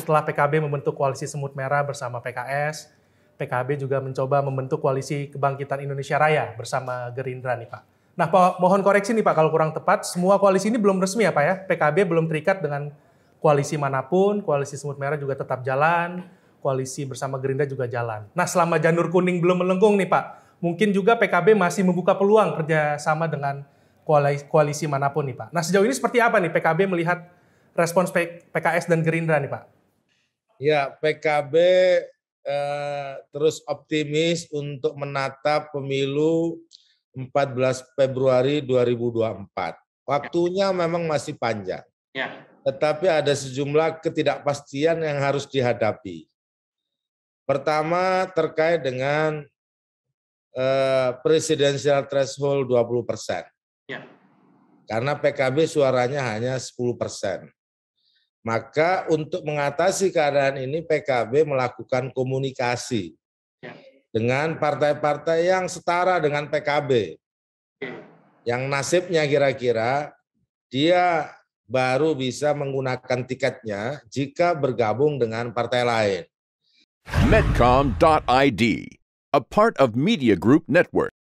setelah PKB membentuk koalisi Semut Merah bersama PKS, PKB juga mencoba membentuk koalisi Kebangkitan Indonesia Raya bersama Gerindra nih Pak. Nah Pak, mohon koreksi nih Pak kalau kurang tepat, semua koalisi ini belum resmi ya Pak ya? PKB belum terikat dengan koalisi manapun, koalisi Semut Merah juga tetap jalan, koalisi bersama Gerindra juga jalan. Nah selama Janur Kuning belum melengkung nih Pak, mungkin juga PKB masih membuka peluang kerjasama dengan koalisi manapun nih Pak. Nah sejauh ini seperti apa nih PKB melihat respons PKS dan Gerindra nih Pak? Ya, PKB terus optimis untuk menatap pemilu 14 Februari 2024. Waktunya memang masih panjang. Ya. Tetapi ada sejumlah ketidakpastian yang harus dihadapi. Pertama terkait dengan presidential threshold 20%. Ya. Karena PKB suaranya hanya 10%. Maka untuk mengatasi keadaan ini PKB melakukan komunikasi ya, dengan partai-partai yang setara dengan PKB. Ya. Yang nasibnya kira-kira dia baru bisa menggunakan tiketnya jika bergabung dengan partai lain. medcom.id, a part of Media Group Network.